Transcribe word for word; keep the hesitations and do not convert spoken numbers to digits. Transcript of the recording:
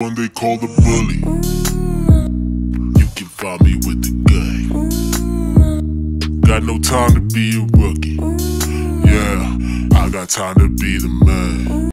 One they call the bully. You can find me with the gang. Got no time to be a rookie. Yeah, I got time to be the man.